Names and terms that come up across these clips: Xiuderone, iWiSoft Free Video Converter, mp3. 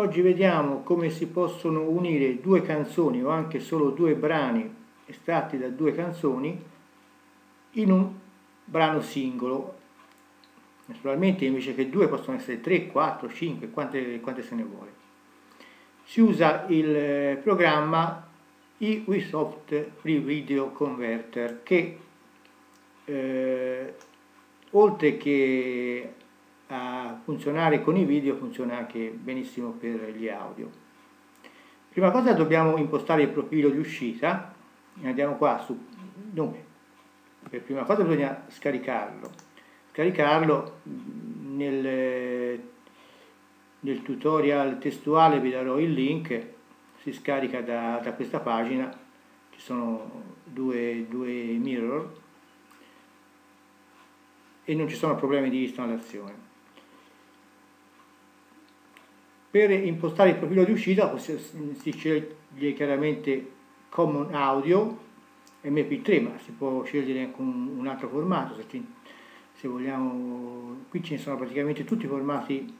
Oggi vediamo come si possono unire due canzoni o anche solo due brani estratti da due canzoni in un brano singolo. Naturalmente invece che due possono essere 3, 4, 5, quante se ne vuole. Si usa il programma iWiSoft Free Video Converter che oltre che a funzionare con i video funziona anche benissimo per gli audio. Prima cosa dobbiamo impostare il profilo di uscita, andiamo qua su nome. Per prima cosa bisogna scaricarlo. Nel tutorial testuale vi darò il link, si scarica da questa pagina, ci sono due mirror e non ci sono problemi di installazione. Per impostare il profilo di uscita si sceglie chiaramente Common Audio MP3, ma si può scegliere anche un altro formato se vogliamo. Qui ce ne sono praticamente tutti i formati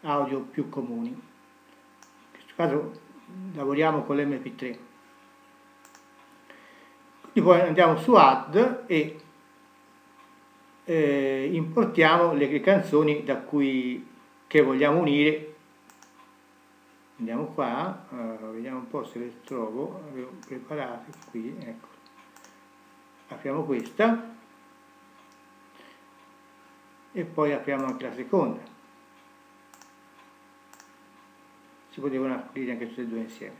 audio più comuni. In questo caso lavoriamo con l'MP3. Quindi poi andiamo su Add e importiamo le canzoni che vogliamo unire. Andiamo qua, vediamo un po' se le trovo, avevo preparate qui, ecco. Apriamo questa e poi apriamo anche la seconda. Si potevano aprire anche tutte e due insieme.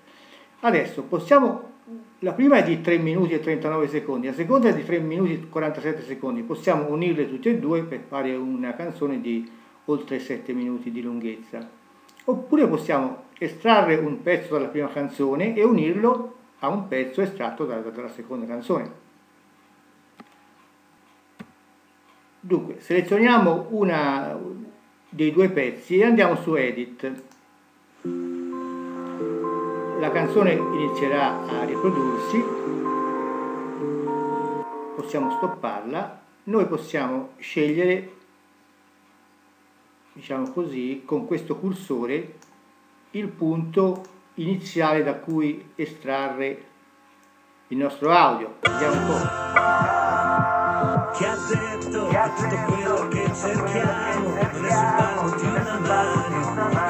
Adesso possiamo, la prima è di 3 minuti e 39 secondi, la seconda è di 3 minuti e 47 secondi, possiamo unirle tutte e due per fare una canzone di oltre 7 minuti di lunghezza. Oppure possiamo estrarre un pezzo dalla prima canzone e unirlo a un pezzo estratto dalla seconda canzone. Dunque, selezioniamo uno dei due pezzi e andiamo su Edit. La canzone inizierà a riprodursi, possiamo stopparla, noi possiamo scegliere, diciamo così, con questo cursore il punto iniziale da cui estrarre il nostro audio. Vediamo un po'. Ti ha detto tutto quello che cerchiamo, adesso di una mano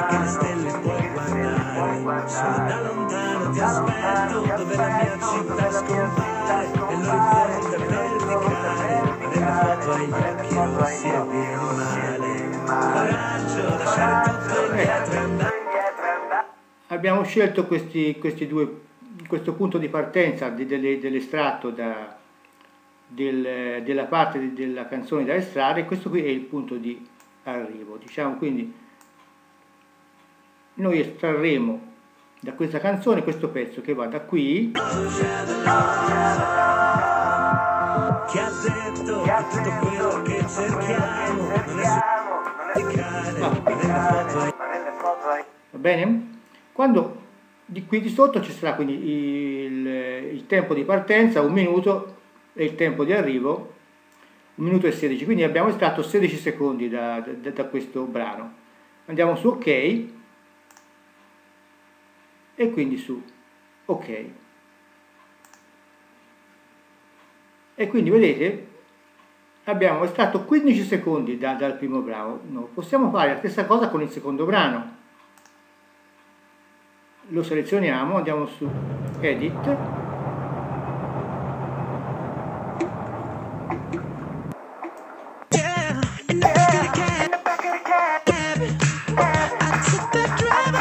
che le stelle puoi guardare, solo da lontano ti aspetto dove la mia città scompare e lo riporta verticale e la foto agli occhi non si è più male. Abbiamo scelto questo punto di partenza dell'estratto della parte della canzone da estrarre, e questo qui è il punto di arrivo. Diciamo quindi noi estrarremo da questa canzone questo pezzo che va da qui. Ti ha detto quello che cerchiamo. Va bene? Quando di qui di sotto ci sarà quindi il tempo di partenza, 1 minuto, e il tempo di arrivo, 1 minuto e 16, quindi abbiamo estratto 16 secondi da questo brano. Andiamo su OK e quindi su OK. E quindi vedete? Abbiamo estratto 15 secondi dal primo brano. No, possiamo fare la stessa cosa con il secondo brano. Lo selezioniamo, andiamo su Edit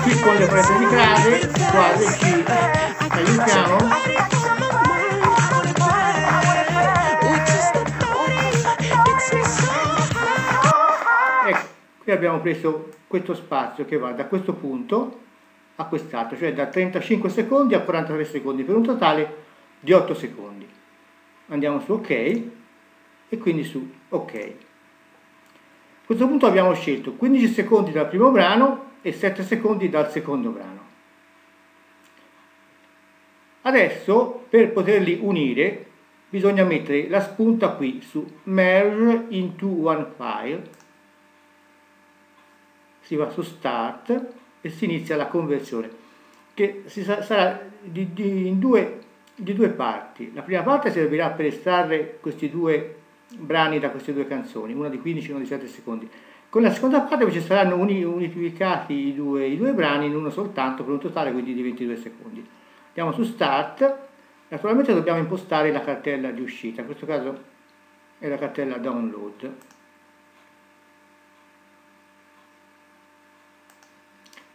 qui con le prese di frase quasi ci aiutiamo. Abbiamo preso questo spazio che va da questo punto a quest'altro, cioè da 35 secondi a 43 secondi per un totale di 8 secondi. Andiamo su OK e quindi su OK. A questo punto abbiamo scelto 15 secondi dal primo brano e 7 secondi dal secondo brano. Adesso per poterli unire bisogna mettere la spunta qui su Merge into One File. Si va su Start e si inizia la conversione, che sarà di due parti. La prima parte servirà per estrarre questi due brani da queste due canzoni, una di 15 e una di 7 secondi. Con la seconda parte invece saranno unificati i due brani in uno soltanto, per un totale quindi di 22 secondi. Andiamo su Start, naturalmente dobbiamo impostare la cartella di uscita, in questo caso è la cartella Download.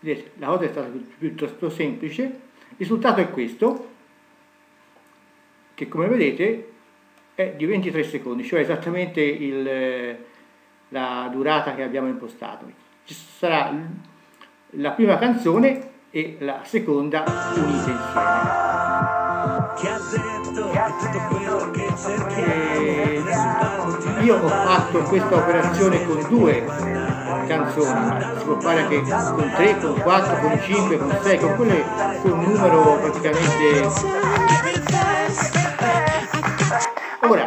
Vedete, la cosa è stata piuttosto semplice, il risultato è questo, che come vedete è di 23 secondi, cioè esattamente la durata che abbiamo impostato. Ci sarà la prima canzone e la seconda unite insieme. Io ho fatto questa operazione con due canzoni, ma si può fare anche con 3, con 4, con 5, con 6, con quelle con un numero praticamente. Ora,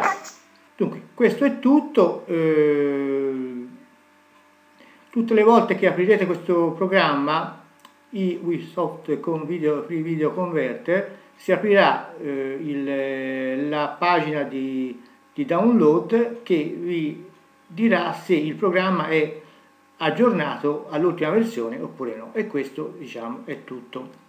dunque, questo è tutto. Tutte le volte che aprirete questo programma iWiSoft Free Video Converter, si aprirà la pagina di download che vi dirà se il programma è aggiornato all'ultima versione oppure no. E questo, diciamo, è tutto.